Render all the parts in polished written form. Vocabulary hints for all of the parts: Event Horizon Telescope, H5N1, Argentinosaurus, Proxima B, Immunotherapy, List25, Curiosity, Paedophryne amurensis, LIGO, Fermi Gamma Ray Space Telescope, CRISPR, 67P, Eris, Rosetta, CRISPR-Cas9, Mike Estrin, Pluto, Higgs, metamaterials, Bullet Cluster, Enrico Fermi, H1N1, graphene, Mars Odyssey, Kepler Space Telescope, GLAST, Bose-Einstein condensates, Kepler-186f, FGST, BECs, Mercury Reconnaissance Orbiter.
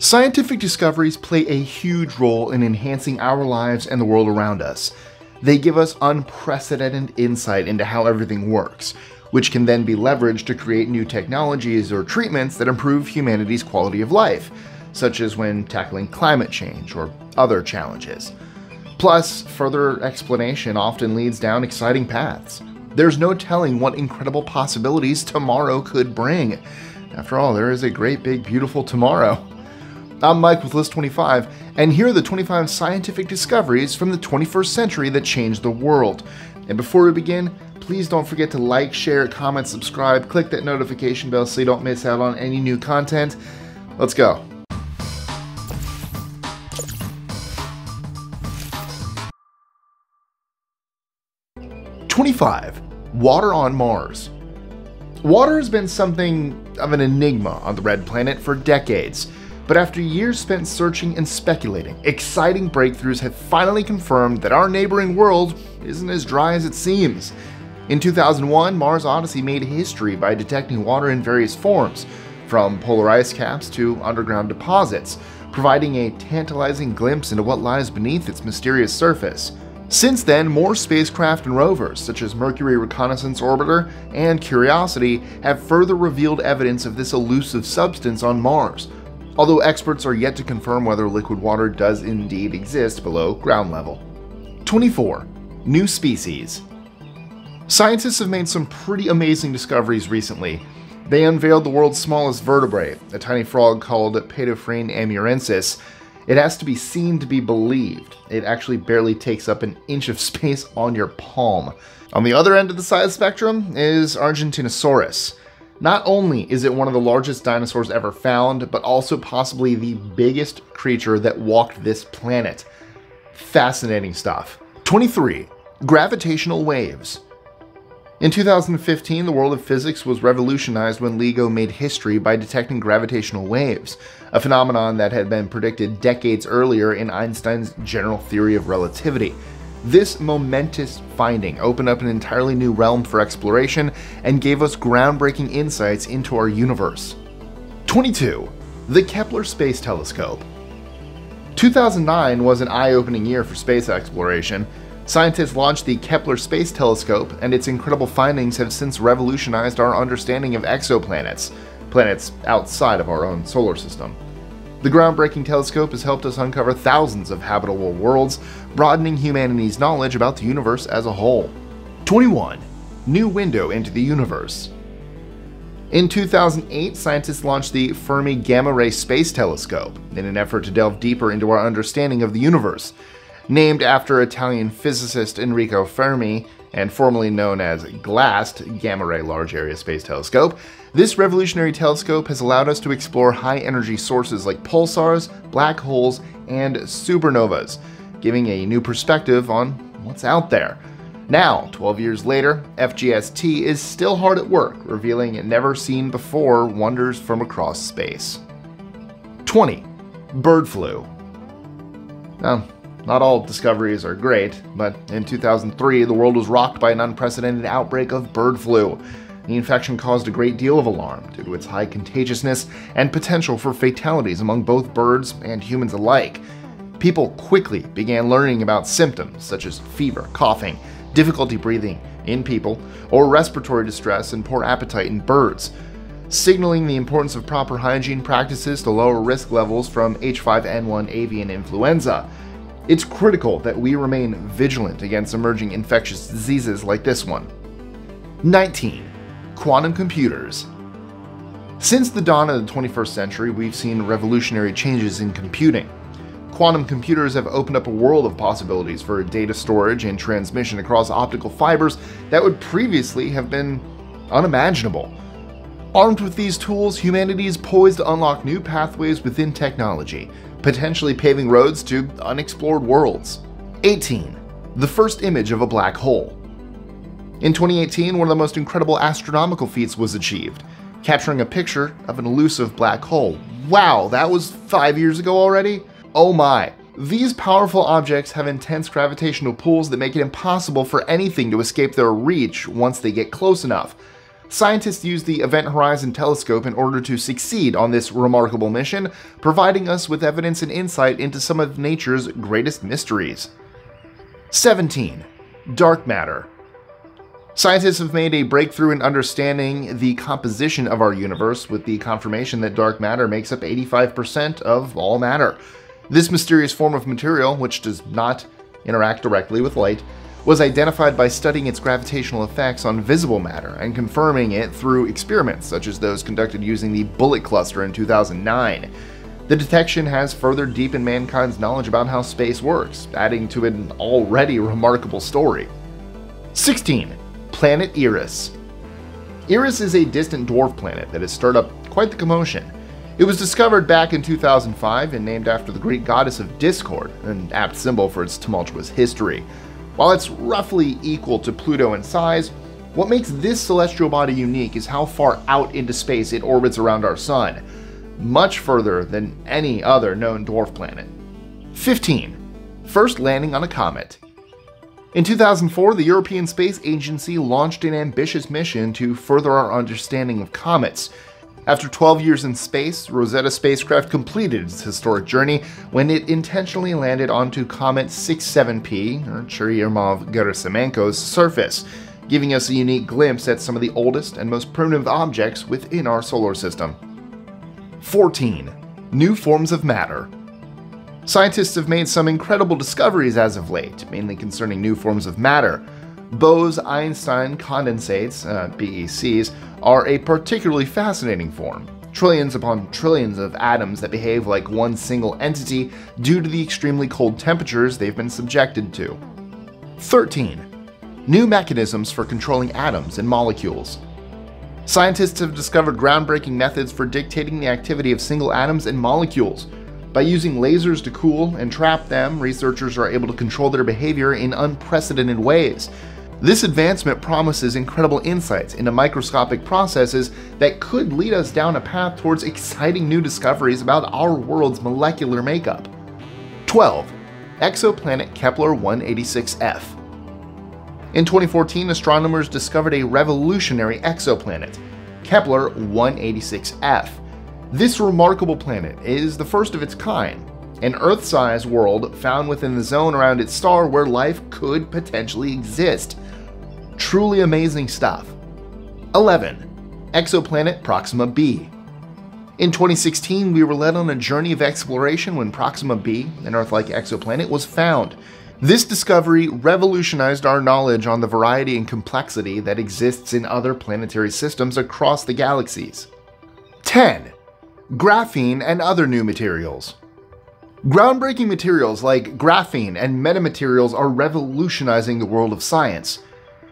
Scientific discoveries play a huge role in enhancing our lives and the world around us. They give us unprecedented insight into how everything works, which can then be leveraged to create new technologies or treatments that improve humanity's quality of life, such as when tackling climate change or other challenges. Plus, further explanation often leads down exciting paths. There's no telling what incredible possibilities tomorrow could bring. After all, there is a great big beautiful tomorrow. I'm Mike with List25, and here are the 25 scientific discoveries from the 21st century that changed the world. And before we begin, please don't forget to like, share, comment, subscribe, click that notification bell so you don't miss out on any new content. Let's go. Water on Mars. Water has been something of an enigma on the red planet for decades. But after years spent searching and speculating, exciting breakthroughs have finally confirmed that our neighboring world isn't as dry as it seems. In 2001, Mars Odyssey made history by detecting water in various forms, from polar ice caps to underground deposits, providing a tantalizing glimpse into what lies beneath its mysterious surface. Since then, more spacecraft and rovers, such as Mercury Reconnaissance Orbiter and Curiosity, have further revealed evidence of this elusive substance on Mars, although experts are yet to confirm whether liquid water does indeed exist below ground level. 24. New species. Scientists have made some pretty amazing discoveries recently. They unveiled the world's smallest vertebrate, a tiny frog called Paedophryne amurensis. It has to be seen to be believed. It actually barely takes up an inch of space on your palm. On the other end of the size spectrum is Argentinosaurus. Not only is it one of the largest dinosaurs ever found, but also possibly the biggest creature that walked this planet. Fascinating stuff. 23. Gravitational waves. In 2015, the world of physics was revolutionized when LIGO made history by detecting gravitational waves, a phenomenon that had been predicted decades earlier in Einstein's general theory of relativity. This momentous finding opened up an entirely new realm for exploration and gave us groundbreaking insights into our universe. 22. The Kepler Space Telescope. 2009 was an eye-opening year for space exploration. Scientists launched the Kepler Space Telescope, and its incredible findings have since revolutionized our understanding of exoplanets, planets outside of our own solar system. The groundbreaking telescope has helped us uncover thousands of habitable worlds, broadening humanity's knowledge about the universe as a whole. 21. New window into the universe. In 2008, scientists launched the Fermi Gamma Ray Space Telescope in an effort to delve deeper into our understanding of the universe. Named after Italian physicist Enrico Fermi, and formerly known as GLAST, Gamma Ray Large Area Space Telescope, this revolutionary telescope has allowed us to explore high-energy sources like pulsars, black holes, and supernovas, giving a new perspective on what's out there. Now, 12 years later, FGST is still hard at work, revealing never-seen-before wonders from across space. 20. Bird flu. Not all discoveries are great, but in 2003, the world was rocked by an unprecedented outbreak of bird flu. The infection caused a great deal of alarm due to its high contagiousness and potential for fatalities among both birds and humans alike. People quickly began learning about symptoms such as fever, coughing, difficulty breathing in people, or respiratory distress and poor appetite in birds, signaling the importance of proper hygiene practices to lower risk levels from H5N1 avian influenza. It's critical that we remain vigilant against emerging infectious diseases like this one. 19. Quantum computers. Since the dawn of the 21st century, we've seen revolutionary changes in computing. Quantum computers have opened up a world of possibilities for data storage and transmission across optical fibers that would previously have been unimaginable. Armed with these tools, humanity is poised to unlock new pathways within technology, potentially paving roads to unexplored worlds. 18. The first image of a black hole. In 2018, one of the most incredible astronomical feats was achieved, capturing a picture of an elusive black hole. Wow, that was 5 years ago already? Oh my. These powerful objects have intense gravitational pulls that make it impossible for anything to escape their reach once they get close enough. Scientists used the Event Horizon Telescope in order to succeed on this remarkable mission, providing us with evidence and insight into some of nature's greatest mysteries. 17. Dark matter. Scientists have made a breakthrough in understanding the composition of our universe with the confirmation that dark matter makes up 85% of all matter. This mysterious form of material, which does not interact directly with light, was identified by studying its gravitational effects on visible matter and confirming it through experiments such as those conducted using the Bullet Cluster in 2009. The detection has further deepened mankind's knowledge about how space works, adding to an already remarkable story. 16. Planet Eris. Eris is a distant dwarf planet that has stirred up quite the commotion. It was discovered back in 2005 and named after the Greek goddess of discord, an apt symbol for its tumultuous history. While it's roughly equal to Pluto in size, what makes this celestial body unique is how far out into space it orbits around our sun, much further than any other known dwarf planet. 15. First landing on a comet. In 2004, the European Space Agency launched an ambitious mission to further our understanding of comets. After 12 years in space, Rosetta spacecraft completed its historic journey when it intentionally landed onto comet 67P, or Churyumov-Gerasimenko's surface, giving us a unique glimpse at some of the oldest and most primitive objects within our solar system. 14. New forms of matter. Scientists have made some incredible discoveries as of late, mainly concerning new forms of matter. Bose-Einstein condensates, BECs, are a particularly fascinating form. Trillions upon trillions of atoms that behave like one single entity due to the extremely cold temperatures they've been subjected to. 13. New mechanisms for controlling atoms and molecules. Scientists have discovered groundbreaking methods for dictating the activity of single atoms and molecules. By using lasers to cool and trap them, researchers are able to control their behavior in unprecedented ways. This advancement promises incredible insights into microscopic processes that could lead us down a path towards exciting new discoveries about our world's molecular makeup. 12. Exoplanet Kepler-186f. In 2014, astronomers discovered a revolutionary exoplanet, Kepler-186f. This remarkable planet is the first of its kind, an Earth-sized world found within the zone around its star where life could potentially exist. Truly amazing stuff. 11. Exoplanet Proxima B. In 2016, we were led on a journey of exploration when Proxima B, an Earth-like exoplanet, was found. This discovery revolutionized our knowledge on the variety and complexity that exists in other planetary systems across the galaxies. 10. Graphene and other new materials. Groundbreaking materials like graphene and metamaterials are revolutionizing the world of science.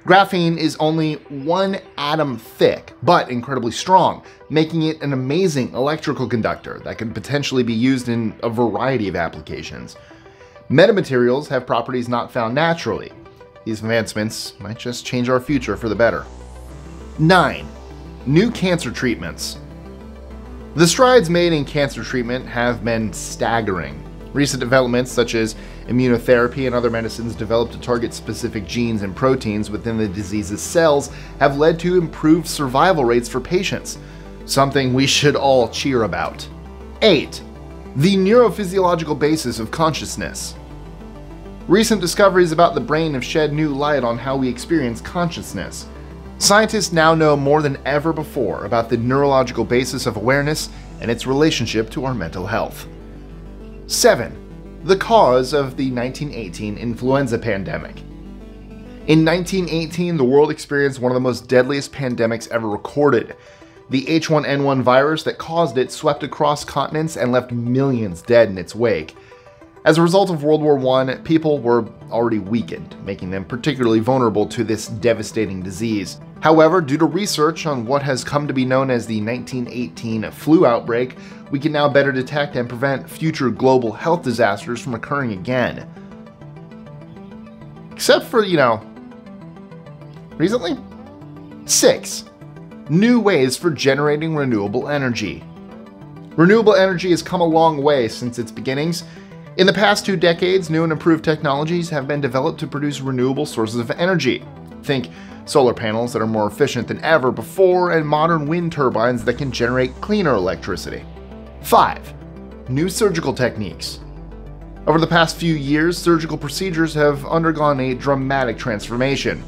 Graphene is only one atom thick, but incredibly strong, making it an amazing electrical conductor that could potentially be used in a variety of applications. Metamaterials have properties not found naturally. These advancements might just change our future for the better. 9. New cancer treatments. The strides made in cancer treatment have been staggering. Recent developments such as immunotherapy and other medicines developed to target specific genes and proteins within the disease's cells have led to improved survival rates for patients, something we should all cheer about. 8. The neurophysiological basis of consciousness. Recent discoveries about the brain have shed new light on how we experience consciousness. Scientists now know more than ever before about the neurological basis of awareness and its relationship to our mental health. 7. The cause of the 1918 influenza pandemic. In 1918, the world experienced one of the most deadliest pandemics ever recorded. The H1N1 virus that caused it swept across continents and left millions dead in its wake. As a result of World War I, people were already weakened, making them particularly vulnerable to this devastating disease. However, due to research on what has come to be known as the 1918 flu outbreak, we can now better detect and prevent future global health disasters from occurring again. Except for, you know, recently? 6. New ways for generating renewable energy. Renewable energy has come a long way since its beginnings. In the past 2 decades, new and improved technologies have been developed to produce renewable sources of energy. Think solar panels that are more efficient than ever before, and modern wind turbines that can generate cleaner electricity. 5. New surgical techniques. Over the past few years, surgical procedures have undergone a dramatic transformation.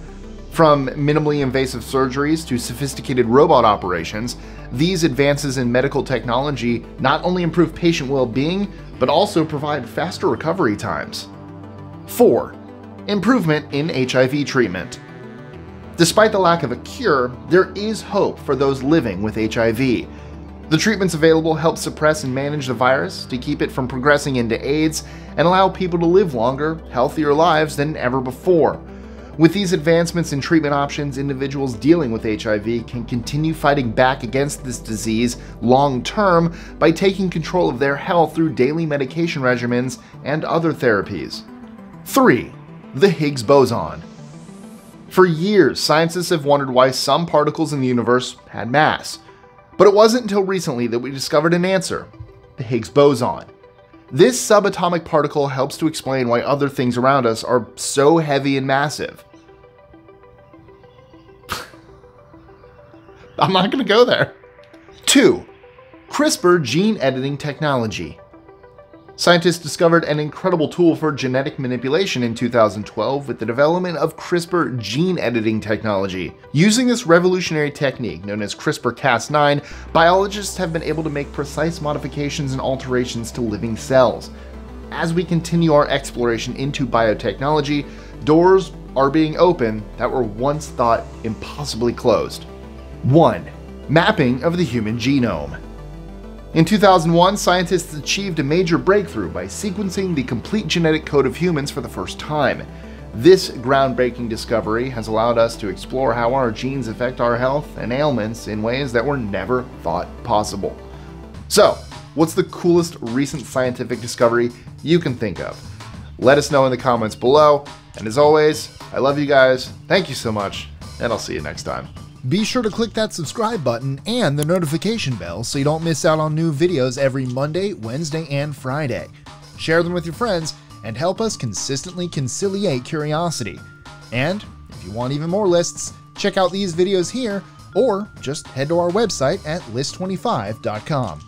From minimally invasive surgeries to sophisticated robot operations, these advances in medical technology not only improve patient well-being, but also provide faster recovery times. 4. Improvement in HIV treatment. Despite the lack of a cure, there is hope for those living with HIV. The treatments available help suppress and manage the virus to keep it from progressing into AIDS and allow people to live longer, healthier lives than ever before. With these advancements in treatment options, individuals dealing with HIV can continue fighting back against this disease long-term by taking control of their health through daily medication regimens and other therapies. 3. The Higgs boson. For years, scientists have wondered why some particles in the universe had mass. But it wasn't until recently that we discovered an answer: the Higgs boson. This subatomic particle helps to explain why other things around us are so heavy and massive. I'm not going to go there. 2. CRISPR gene editing technology. Scientists discovered an incredible tool for genetic manipulation in 2012 with the development of CRISPR gene editing technology. Using this revolutionary technique, known as CRISPR-Cas9, biologists have been able to make precise modifications and alterations to living cells. As we continue our exploration into biotechnology, doors are being opened that were once thought impossibly closed. 1. Mapping of the human genome. In 2001, scientists achieved a major breakthrough by sequencing the complete genetic code of humans for the first time. This groundbreaking discovery has allowed us to explore how our genes affect our health and ailments in ways that were never thought possible. So, what's the coolest recent scientific discovery you can think of? Let us know in the comments below, and as always, I love you guys, thank you so much, and I'll see you next time. Be sure to click that subscribe button and the notification bell so you don't miss out on new videos every Monday, Wednesday, and Friday. Share them with your friends and help us consistently conciliate curiosity. And if you want even more lists, check out these videos here or just head to our website at list25.com.